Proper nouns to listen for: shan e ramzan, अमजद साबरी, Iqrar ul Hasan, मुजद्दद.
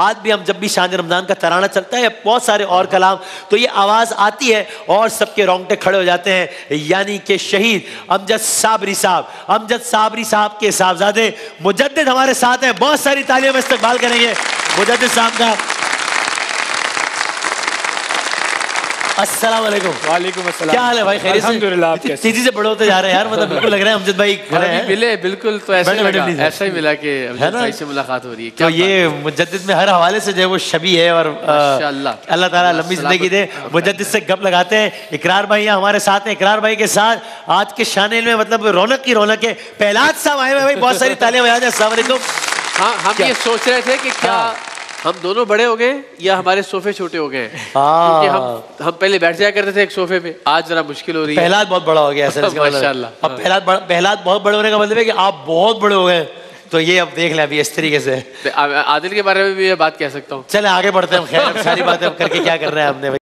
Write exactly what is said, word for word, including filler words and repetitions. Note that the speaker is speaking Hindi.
आज भी हम जब भी शान रमज़ान का तराना चलता है बहुत सारे और कलाम, तो ये आवाज़ आती है और सबके रोंगटे खड़े हो जाते हैं। यानी कि शहीद अमजद साबरी साहब, अमजद साबरी साहब के साहबजादे मुजद्दद हमारे साथ हैं। बहुत सारी तालियों में इस्तकबाल करेंगे मुजद्दद साहब का। अस्सलाम वालेकुम। वालेकुम अस्सलाम। क्या हाल है भाई? खैरियत? अल्हम्दुलिल्लाह। आप कैसे? तेजी से बड़े होते जा रहे हैं यार, मतलब बिल्कुल लग रहा है अमजद भाई खड़े हैं। मिले बिल्कुल, तो ऐसा लगा, ऐसा ही मिला कि अमजद भाई से मुलाकात हो रही है। तो ये मुजद्दद में हर हवाले से जो है वो शबी है, और माशाल्लाह अल्लाह ताला लंबी जिंदगी दे। मुजद्दद से गप लगाते हैं। इकरार भाई हमारे साथ हैं। इकरार भाई के साथ आज के शान-ए में मतलब रौनक की रौनक है। पहलाद साहब आए हुए भाई, बहुत सारी तालियां बजा दें। अस्सलाम वालेकुम। हां, हम ये सोच रहे थे कि क्या हम दोनों बड़े हो गए या हमारे सोफे छोटे हो गए, क्योंकि हम हम पहले बैठ जाया करते थे एक सोफे पे, आज जरा मुश्किल हो रही है। पहलाद बहुत बड़ा हो गया ऐसा माशाल्लाह। अब पहलाद पहलाद बहुत बड़े होने का मतलब है कि आप बहुत बड़े हो गए। तो ये अब देख लें अभी इस तरीके से। आदिल के बारे में भी मैं बात कह सकता हूँ। चले आगे बढ़ते हैं, हम सारी बातें करके क्या कर रहे हैं हमने।